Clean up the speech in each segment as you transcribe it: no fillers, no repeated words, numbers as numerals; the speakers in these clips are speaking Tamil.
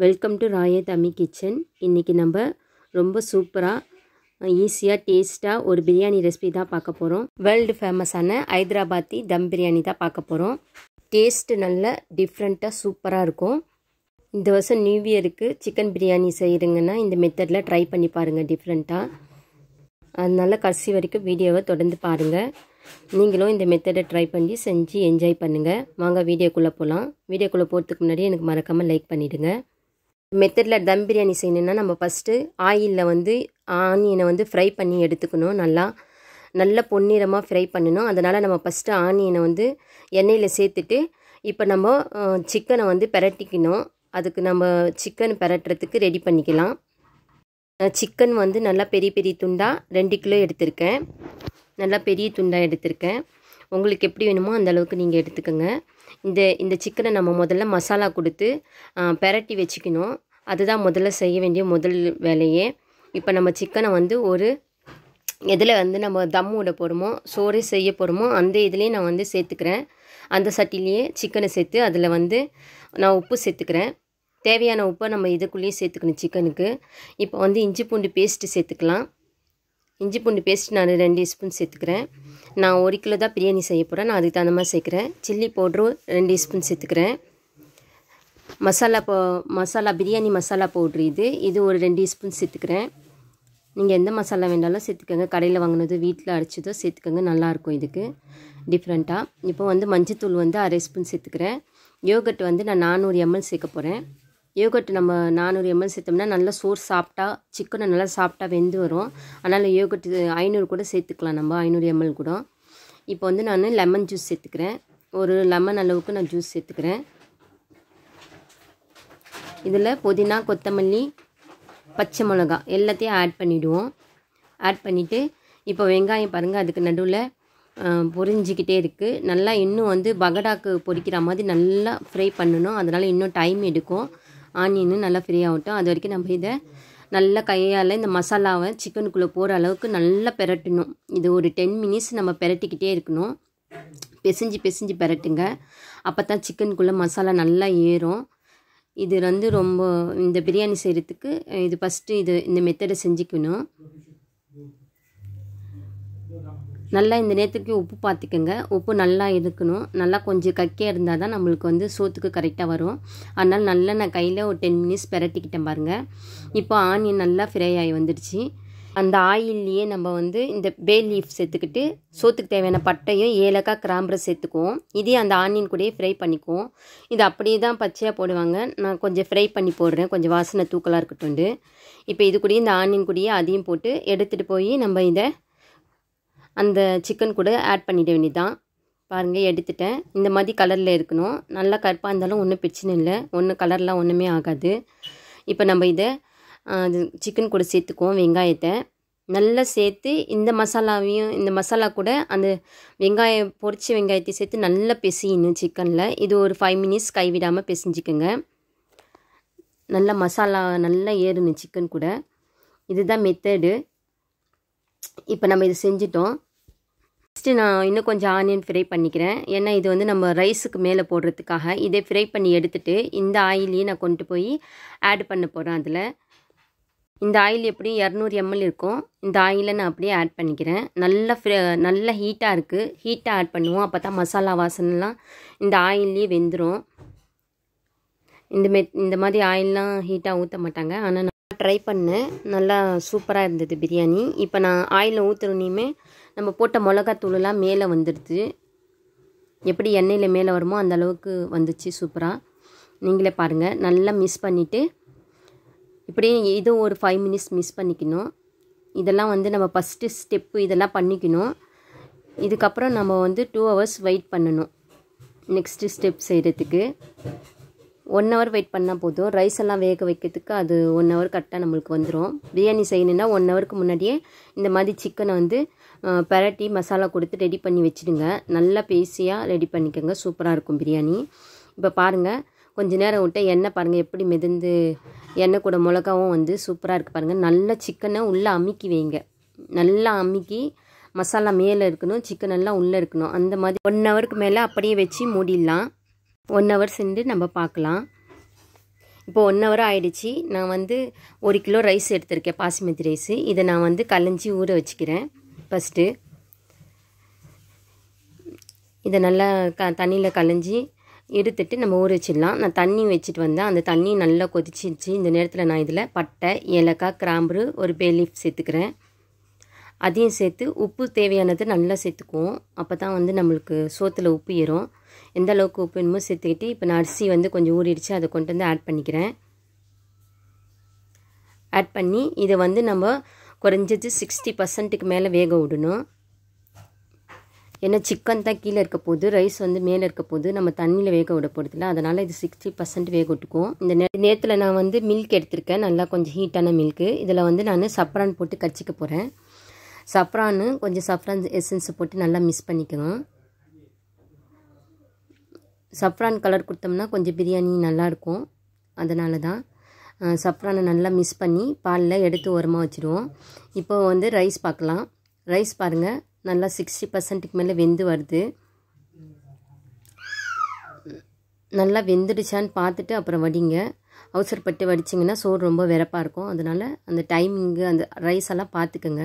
Welcome to Raya Tami Kitchen. இன்னைக்கு நம்ம ரொம்ப சூப்பரா ஈஸியா டேஸ்டா ஒரு பிரியாணி ரெசிபி தான் பார்க்க போறோம். வேர்ல்ட் ஃபேமஸான ஹைதராபாதி தம் பிரியாணி தான் பார்க்க போறோம். டேஸ்ட் நல்ல டிஃபரண்டா சூப்பரா இருக்கும். இந்த வருஷம் நியூ இயருக்கு சிக்கன் பிரியாணி செய்றீங்கன்னா இந்த மெத்தட்ல ட்ரை பண்ணி பாருங்க டிஃபரண்டா. அதனால கடைசி வரைக்கும் வீடியோவை தொடர்ந்து பாருங்க. நீங்களும் இந்த மெத்தடை ட்ரை பண்ணி செஞ்சு என்ஜாய் பண்ணுங்க. வாங்க வீடியோக்குள்ள போலாம். வீடியோக்குள்ள போறதுக்கு முன்னாடி எனக்கு மறக்காம லைக் பண்ணிடுங்க. மெத்தட்ல தம் பிரியாணி செய்யணும்னா நம்ம ஃபர்ஸ்ட் ஆயில்ல ஆனியனை ஃப்ரை பண்ணி எடுத்துக்கணும். நல்ல பொன்னிறமா ஃப்ரை பண்ணணும். அதனால நம்ம ஃபர்ஸ்ட் ஆனியனை எண்ணெயில சேர்த்துட்டு இப்போ நம்ம சிக்கனை பிரட்டிக்கணும். அதுக்கு நம்ம சிக்கன் பிரட்டுறதுக்கு ரெடி பண்ணிக்கலாம். சிக்கன் நல்லா பெரிய பெரிய துண்டா 2 கிலோ எடுத்திருக்கேன். நல்லா பெரிய துண்டாக எடுத்திருக்கேன். உங்களுக்கு எப்படி வேணுமோ அந்த அளவுக்கு நீங்கள் எடுத்துக்கோங்க. இந்த சிக்கனை நம்ம முதல்ல மசாலா கொடுத்து பெரட்டி வச்சுக்கணும். அதுதான் முதல்ல செய்ய வேண்டிய முதல் வேலையே. இப்போ நம்ம சிக்கனை ஒரு இதில் நம்ம தம் விட போகிறோமோ சோறு செய்ய போகிறோமோ அந்த இதுலேயே நான் சேர்த்துக்கிறேன். அந்த சட்டிலேயே சிக்கனை சேர்த்து அதில் நான் உப்பு சேர்த்துக்கிறேன். தேவையான உப்பை நம்ம இதுக்குள்ளேயே சேர்த்துக்கணும் சிக்கனுக்கு. இப்போ இஞ்சி பூண்டு பேஸ்ட்டு சேர்த்துக்கலாம். இஞ்சி பூண்டு பேஸ்ட் நான் 2 ஸ்பூன் சேர்த்துக்கிறேன். நான் 1 கிலோ தான் பிரியாணி செய்ய போகிறேன். நான் அதுக்கு தகுந்த மாதிரி சேர்க்குறேன். சில்லி பவுடரும் 2 ஸ்பூன் சேர்த்துக்கிறேன். மசாலா பிரியாணி மசாலா பவுட்ரு இது ஒரு 2 ஸ்பூன் சேர்த்துக்கிறேன். நீங்கள் எந்த மசாலா வேண்டாலும் சேர்த்துக்கோங்க. கடையில் வாங்கினதோ வீட்டில் அரைச்சதோ சேர்த்துக்கோங்க, நல்லாயிருக்கும் இதுக்கு டிஃப்ரெண்ட்டாக. இப்போ மஞ்சத்தூள் 1/2 ஸ்பூன் சேர்த்துக்கிறேன். யோகட் நான் 400 ml சேர்க்க போகிறேன். யோகட் நம்ம 400 ml சேர்த்தோம்னா நல்லா சோறு சாப்பிட்டா சிக்கனை நல்லா சாப்பிட்டா வெந்து வரும். அதனால் யோகட் 500 கூட சேர்த்துக்கலாம். நம்ம 500 ml கூட. இப்போ நான் லெமன் ஜூஸ் சேர்த்துக்கிறேன். ஒரு லெமன் அளவுக்கு நான் ஜூஸ் சேர்த்துக்கிறேன். இதில் புதினா கொத்தமல்லி பச்சை மிளகா எல்லாத்தையும் ஆட் பண்ணிவிடுவோம். ஆட் பண்ணிவிட்டு இப்போ வெங்காயம் பாருங்கள் அதுக்கு நடுவில் பொரிஞ்சிக்கிட்டே இருக்குது. நல்லா இன்னும் பகடாக்கு பொரிக்கிற மாதிரி நல்லா ஃப்ரை பண்ணணும். அதனால் இன்னும் டைம் எடுக்கும். ஆனியனும் நல்லா ஃப்ரீ ஆகட்டும். அது வரைக்கும் நம்ம இதை நல்லா கையால் இந்த மசாலாவை சிக்கனுக்குள்ளே போகிற அளவுக்கு நல்லா பெரட்டணும். இது ஒரு 10 minutes நம்ம பெரட்டிக்கிட்டே இருக்கணும். பிசைஞ்சு பெரட்டுங்க. அப்போ தான் சிக்கனுக்குள்ளே மசாலா நல்லா ஏறும். இது ரொம்ப இந்த பிரியாணி செய்கிறதுக்கு இது ஃபஸ்ட்டு இந்த மெத்தடை செஞ்சுக்கணும். நல்லா இந்த நேரத்துக்கு உப்பு பார்த்துக்கோங்க. உப்பு நல்லா இருக்கணும். நல்லா கொஞ்சம் கக்கியாக இருந்தால் தான் நம்மளுக்கு சோத்துக்கு கரெக்டாக வரும். அதனால் நல்லா நான் கையில் ஒரு 10 minutes பெரட்டிக்கிட்டேன் பாருங்கள். இப்போ ஆனியன் நல்லா ஃப்ரை ஆகி வந்துடுச்சு. அந்த ஆயில்லையே நம்ம இந்த பே லீஃப் சேர்த்துக்கிட்டு சோத்துக்கு தேவையான பட்டையும் ஏலக்காய் கிராம்பரை சேர்த்துக்குவோம். இதே அந்த ஆனியன் கூடயே ஃப்ரை பண்ணிக்குவோம். இது அப்படியே தான் பச்சையாக போடுவாங்க. நான் கொஞ்சம் ஃப்ரை பண்ணி போடுறேன், கொஞ்சம் வாசனை தூக்கலாக இருக்கட்டும்ண்டு. இப்போ இது கூடயே இந்த ஆனியன் கூடயே அதையும் போட்டு எடுத்துகிட்டு போய் நம்ம இதை அந்த சிக்கன் கூட ஆட் பண்ணிட வேண்டியதான். பாருங்கள் எடுத்துட்டேன். இந்த மாதிரி கலரில் இருக்கணும். நல்லா கருப்பாக இருந்தாலும் ஒன்றும் பிரச்சனை இல்லை. கலர்லாம் ஒன்றுமே ஆகாது. இப்போ நம்ம இதை சிக்கன் கூட சேர்த்துக்குவோம். வெங்காயத்தை நல்லா சேர்த்து இந்த மசாலா கூட அந்த பொரிச்ச வெங்காயத்தை சேர்த்து நல்லா பிசையணும் சிக்கனில். இது ஒரு 5 minutes கைவிடாமல் பிசைஞ்சிக்கோங்க. நல்லா மசாலா நல்லா ஏறணும் சிக்கன் கூட. இதுதான் மெத்தடு. இப்போ நம்ம இது செஞ்சிட்டோம். ஃபஸ்ட்டு நான் இன்னும் கொஞ்சம் ஆனியன் ஃப்ரை பண்ணிக்கிறேன். ஏன்னா இது நம்ம ரைஸுக்கு மேலே போடுறதுக்காக இதை ஃப்ரை பண்ணி எடுத்துட்டு இந்த ஆயிலையும் நான் கொண்டு போய் ஆட் பண்ண போகிறேன். அதில் இந்த ஆயில் எப்படியும் 200 ml இருக்கும். இந்த ஆயிலை நான் அப்படியே ஆட் பண்ணிக்கிறேன். நல்லா ஹீட்டாக இருக்குது. ஹீட்டாக ஆட் பண்ணுவோம். அப்போ தான் மசாலா வாசனைலாம் இந்த ஆயிலே வெந்துடும். இந்த மாதிரி ஆயிலெலாம் ஹீட்டாக ஊற்ற மாட்டாங்க. ஆனால் ட்ரை பண்ணேன், நல்லா சூப்பராக இருந்தது பிரியாணி. இப்போ நான் ஆயிலில் ஊற்றுறோன்னே நம்ம போட்ட மிளகாத்தூளெலாம் மேலே வந்துடுது. எப்படி எண்ணெயில் மேலே வருமோ அந்தளவுக்கு வந்துச்சு சூப்பராக. நீங்களே பாருங்கள். நல்லா மிக்ஸ் பண்ணிவிட்டு இப்படியே இது ஒரு 5 minutes மிக்ஸ் பண்ணிக்கணும். இதெல்லாம் நம்ம ஃபஸ்ட்டு ஸ்டெப்பு இதெல்லாம் பண்ணிக்கணும். இதுக்கப்புறம் நம்ம 2 hours வெயிட் பண்ணணும் நெக்ஸ்ட்டு ஸ்டெப் செய்கிறதுக்கு. 1 hour வெயிட் பண்ணால் போதும். ரைஸ் எல்லாம் வேக வைக்கிறதுக்கு அது 1 hour கரெக்டாக நம்மளுக்கு வந்துடும். பிரியாணி செய்யணுன்னா 1 hourக்கு முன்னாடியே இந்த மாதிரி சிக்கனை பெரட்டி மசாலா கொடுத்து ரெடி பண்ணி வச்சுடுங்க. நல்லா பேஸியாக ரெடி பண்ணிக்கோங்க. சூப்பராக இருக்கும் பிரியாணி. இப்போ பாருங்கள் கொஞ்சம் நேரம் விட்டு எண்ணெய் பாருங்கள் எப்படி மிதந்து எண்ணெய் கூட மிளகாவும் சூப்பராக இருக்குது பாருங்கள். நல்லா சிக்கனை உள்ளே அமுக்கி வைங்க. நல்லா அமுக்கி மசாலா மேலே இருக்கணும், சிக்கன் எல்லாம் உள்ளே இருக்கணும். அந்த மாதிரி 1 hourக்கு மேலே அப்படியே வச்சு மூடிடலாம். 1 hour சென்று நம்ம பார்க்கலாம். இப்போ 1 hour ஆயிடுச்சு நான் வந்து 1 கிலோ ரைஸ் எடுத்துர்க்கேன் பாஸ்மதி ரைஸ் இத நான் வந்து கலஞ்சி ஊற வச்சிக்கிறேன் ஃபர்ஸ்ட் இத நல்லா தண்ணில கலஞ்சி எடுத்துட்டு நம்ம ஊற வச்சிடலாம் நான் தண்ணி வெச்சிட்டு வந்தா அந்த தண்ணி நல்லா கொதிச்சிடுச்சு இந்த நேரத்துல நான் இதல பட்டை ஏலக்காய் கிராம்பு ஒரு பே லீஃப் சேர்த்துக்கிறேன் அதையும் சேர்த்து உப்பு தேவையானது நல்லா சேர்த்துக்குவோம் அப்பதான் வந்து நமக்கு சோத்துல உப்பு ஏறும் இந்த அளவுக்கு உப்புன்னு சேர்த்துக்கிட்டு இப்போ நான் அரிசி வந்து கொஞ்சம் ஊறிடுச்சு அத கொண்டு வந்து ஆட் பண்ணிக்கிறேன் ஆட் பண்ணி இத வந்து நம்ம குறஞ்சது 60% க்கு மேல வேக விடணும் ஏன்னா சிக்கன் தான் கீழ இருக்க போகுது ரைஸ் வந்து மேல இருக்க போகுது நம்ம தண்ணில வேக விட போறதுல அதனால இது 60% வேக விட்டுக்கும் இந்த நேரத்துல நான் வந்து milk எடுத்துர்க்கேன் நல்லா கொஞ்சம் ஹீட்டான milk இதல வந்து நான் சப்ரான் போட்டு கச்சிக்க போறேன் சப்ரான் கொஞ்சம் சப்ரான் எசன்ஸ் போட்டு நல்லா மிக்ஸ் பண்ணிக்கணும் Saffron color கொடுத்தோம்னா கொஞ்சம் பிரியாணி நல்லா இருக்கும் அதனால தான் சப்ரானை நல்லா மிக்ஸ் பண்ணி பால்ல எடுத்து ஓரமா வச்சிடுவோம் இப்போ வந்து ரைஸ் பார்க்கலாம் ரைஸ் பாருங்க நல்லா 60% க்கு மேல வெந்து வருது நல்லா வெந்துடுச்சான்னு பார்த்துட்டு அப்புறம் வடிங்க அவசரப்பட்டு வடிச்சீங்கன்னா சோறு ரொம்ப வெரப்பா இருக்கும் அதனால அந்த டைமிங் அந்த ரைஸ் எல்லாம் பார்த்துக்கங்க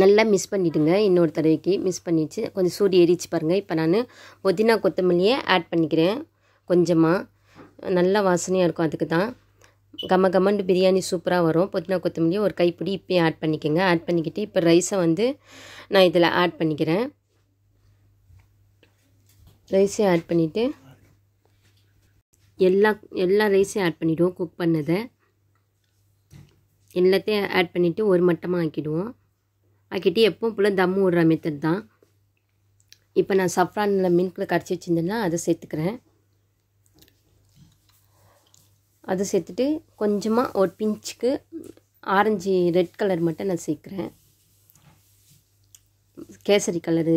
நல்லா மிக்ஸ் பண்ணிடுங்க இன்னொரு தடவைக்கு மிக்ஸ் பண்ணிச்சு கொஞ்சம் சூடு ஏறிச்சு பாருங்க இப்போ நான் புதினா கொத்தமல்லியை ஆட் பண்ணிக்கிறேன் கொஞ்சமா நல்ல வாசனையா இருக்கும் அதுக்கு தான் கமகமண்டு பிரியாணி சூப்பரா வரும் புதினா கொத்தமல்லி ஒரு கைப்பிடி இப்பே ஆட் பண்ணிக்கங்க ஆட் பண்ணிக்கிட்டு இப்போ ரைஸை வந்து நான் இதல ஆட் பண்ணிக்கிறேன் ரைஸை ஆட் பண்ணிட்டு எல்லா ரைஸையும் ஆட் பண்ணிடுவோம் குக் பண்ணதை எல்லாத்தையும் ஆட் பண்ணிட்டு ஒரு மட்டமா ஆக்கிடுவோம் ஆக்கிட்டி எப்பவும் புள்ள தம் ஊர்ற மெத்தட் தான் இப்போ நான் சப்ரான்ல மின்க்ல கடிச்சி வச்சிருந்தேன்னா அதை சேர்த்துக்கிறேன் அதை சேர்த்துட்டு கொஞ்சமா ஒரு பிஞ்சுக்கு ஆரஞ்சு ரெட் கலர் மட்டும் நான் சேர்க்கிறேன் கேசரி கலர்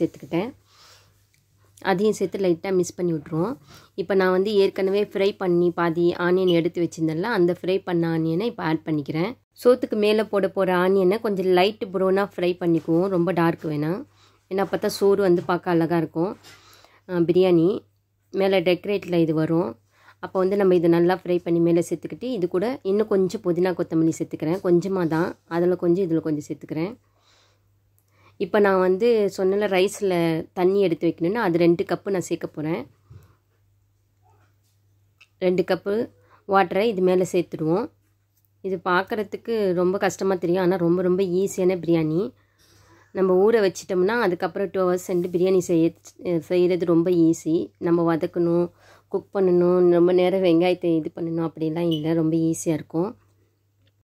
சேர்த்துக்கிட்டேன் அதையும் சேர்த்து லைட்டா மிக்ஸ் பண்ணி விட்டுறோம் இப்போ நான் வந்து ஏற்கனவே ஃப்ரை பண்ணி பாதி ஆனியன் எடுத்து வச்சிருந்தேன்னா அந்த ஃப்ரை பண்ண ஆனியனை இப்போ ஆட் பண்ணிக்கிறேன் சோத்துக்கு மேல போட போற ஆனியனை கொஞ்சம் லைட் ப்ரௌனா ஃப்ரை பண்ணிக்குவோம் ரொம்ப டார்க் வேணாம் ஏன்னா பார்த்தா சோறு வந்து பார்க்க அழகா இருக்கும் பிரியாணி மேல டெக்கரேட்ல இது வரும் அப்ப வந்து நம்ம இது நல்லா ஃப்ரை பண்ணி மேல சேர்த்துக்கிட்டு இது கூட இன்னும் கொஞ்சம் புதினா கொத்தமல்லி சேர்த்துக்கிறேன் கொஞ்சமா தான் அதல கொஞ்சம் இதல கொஞ்சம் சேர்த்துக்கிறேன் இப்போ நான் வந்து சொன்னல ரைஸ்ல தண்ணி எடுத்து வைக்கணும்னா அது 2 கப் நான் சேர்க்க போறேன் 2 கப் வாட்டரை இது மேல சேர்த்துடுவோம் இது பார்க்கிறதுக்கு ரொம்ப கஷ்டமா தெரியும் ஆனா ரொம்ப ரொம்ப ஈஸியான பிரியாணி நம்ம ஊற வச்சிட்டோம்னா அதுக்கு அப்புறம் 2 hours சென்று பிரியாணி செய்யிறது ரொம்ப ஈஸி நம்ம வதக்கணும் குக் பண்ணணும் ரொம்ப நேரம் வெங்காயத்தை இது பண்ணணும் அப்படி எல்லாம் இல்ல ரொம்ப ஈஸியா இருக்கும்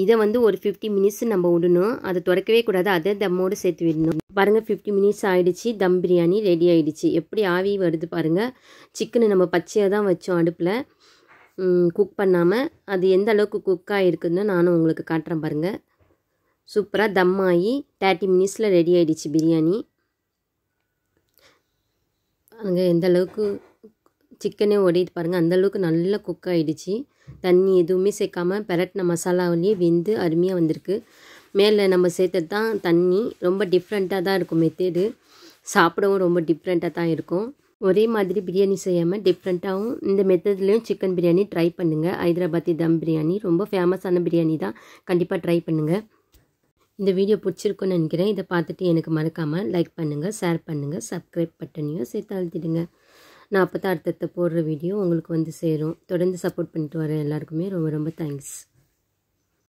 இத வந்து ஒரு 50 minutes நம்ம ஊடணும் அது தரக்கவே கூடாது அத தம்மோட சேர்த்து விடணும் பாருங்க 50 minutes ஆயிடுச்சு தம் பிரியாணி ரெடி ஆயிடுச்சு எப்படி ஆவி வருது பாருங்க சிக்கன் நம்ம பச்சையா தான் வச்சோம் அடுப்புல குக் பண்ணாம அது எந்த அளவுக்கு குக் ஆயிருக்குன்னு நான் உங்களுக்கு காட்றேன் பாருங்க சூப்பரா தம் ஆயி 30 minutesல ரெடி ஆயிடுச்சு பிரியாணி அங்க எந்த அளவுக்கு சிக்கனே ஓடிட்டு பாருங்க அந்த அளவுக்கு நல்லா குக் ஆயிடுச்சு தண்ணி எதுவுமே சேக்காம பெரட்ன மசாலாவுலயே வெந்து அருமையா வந்திருக்கு மேல நம்ம சேர்த்தது தான் தண்ணி ரொம்ப டிஃபரண்டா தான் இருக்கும் மெத்தட் சாப்பிடவும் ரொம்ப டிஃபரண்டா தான் இருக்கும் ஒரே மாதிரி பிரியாணி செய்யாம டிஃபரண்டாவும் இந்த மெத்தட்லயும் சிக்கன் பிரியாணி ட்ரை பண்ணுங்க ஹைதராபாதி தம் பிரியாணி ரொம்ப ஃபேமஸான பிரியாணி தான் கண்டிப்பா ட்ரை பண்ணுங்க இந்த வீடியோ பிடிச்சிருக்கும்னு நினைக்கிறேன் இத பார்த்துட்டு எனக்கு மறக்காம லைக் பண்ணுங்க ஷேர் பண்ணுங்க சப்ஸ்கிரைப் பட்டனையும் சேர்த்து அழுத்திடுங்க நான் அப்போ தான் அடுத்தடுத்த போடுற வீடியோ உங்களுக்கு வந்து சேரும். தொடர்ந்து சப்போர்ட் பண்ணிட்டு வரேன் எல்லாருக்குமே ரொம்ப ரொம்ப தேங்க்ஸ்.